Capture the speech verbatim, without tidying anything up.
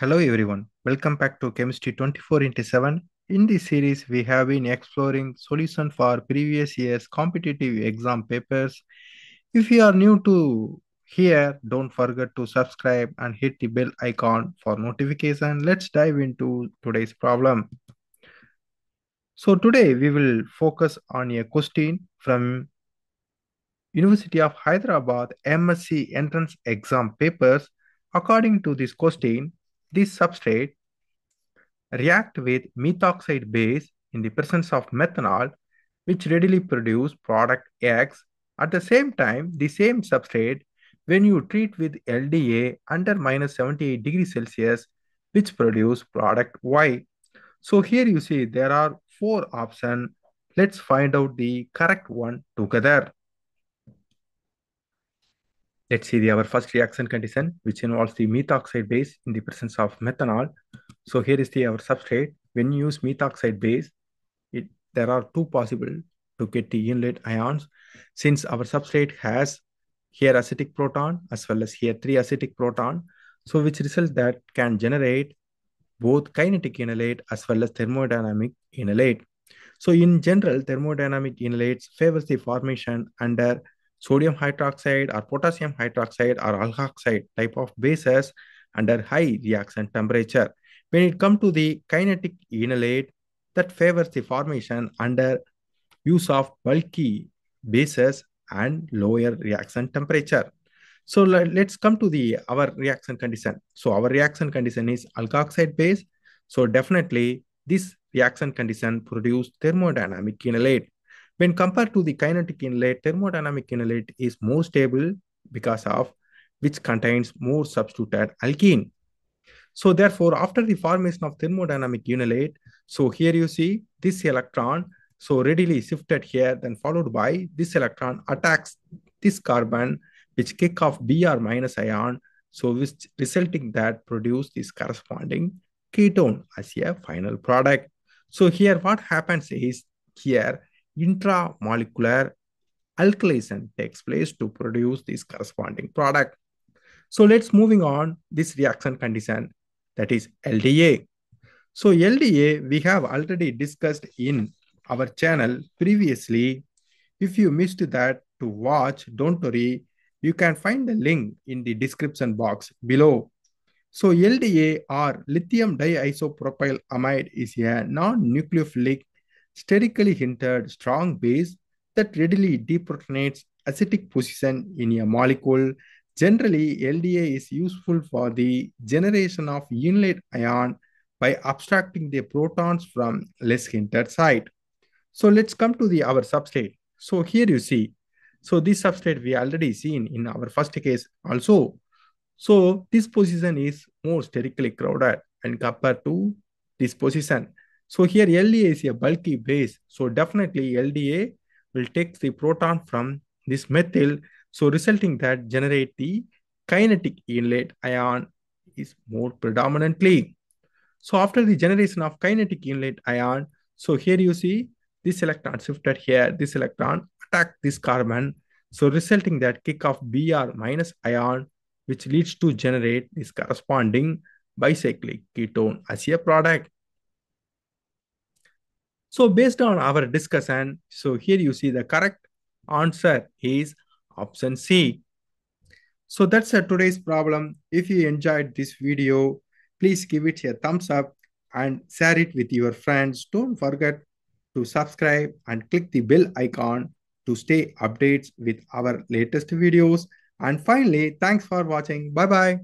Hello everyone, welcome back to Chemistry twenty-four into seven. In this series, we have been exploring solution for previous year's competitive exam papers. If you are new to here, don't forget to subscribe and hit the bell icon for notification. Let's dive into today's problem. So today we will focus on a question from University of Hyderabad M S c entrance exam papers. According to this question, this substrate react with methoxide base in the presence of methanol, which readily produce product X. At the same time, the same substrate, when you treat with L D A under minus seventy-eight degrees Celsius, which produce product Y. So here you see there are four options. Let's find out the correct one together. Let's see the, our first reaction condition, which involves the methoxide base in the presence of methanol. So here is the our substrate. When you use methoxide base, it, there are two possible to get the inlet ions. Since our substrate has here acidic proton as well as here three acidic proton, so which result that can generate both kinetic inlet as well as thermodynamic inlet. So in general, thermodynamic inlets favors the formation under sodium hydroxide or potassium hydroxide or alkoxide type of bases under high reaction temperature. When it comes to the kinetic inlet, that favors the formation under use of bulky bases and lower reaction temperature. So let's come to the our reaction condition. So our reaction condition is alkoxide base. So definitely this reaction condition produces thermodynamic inlet. When compared to the kinetic inlet, thermodynamic inlet is more stable because of which contains more substituted alkene. So therefore, after the formation of thermodynamic inlet, so here you see this electron, so readily shifted here, then followed by this electron attacks this carbon, which kick off Br minus ion, so which resulting that produce this corresponding ketone as a final product. So here what happens is here, intramolecular alkylation takes place to produce this corresponding product. So let's moving on this reaction condition, that is L D A. So L D A, we have already discussed in our channel previously. If you missed that to watch, don't worry. You can find the link in the description box below. So L D A or lithium diisopropyl amide is a non-nucleophilic sterically hinted strong base that readily deprotonates acidic position in a molecule. Generally, L D A is useful for the generation of inlet ion by abstracting the protons from less hinted site. So let's come to the our substrate. So here you see, so this substrate we already seen in our first case also. So this position is more sterically crowded and compared to this position. So here L D A is a bulky base. So definitely L D A will take the proton from this methyl. So resulting that generate the kinetic inlet ion is more predominantly. So after the generation of kinetic inlet ion, so here you see this electron shifted here, this electron attack this carbon. So resulting that kick off Br minus ion, which leads to generate this corresponding bicyclic ketone as a product. So based on our discussion, so here you see the correct answer is option C. So that's a today's problem. If you enjoyed this video, please give it a thumbs up and share it with your friends. Don't forget to subscribe and click the bell icon to stay updated with our latest videos. And finally, thanks for watching. Bye-bye.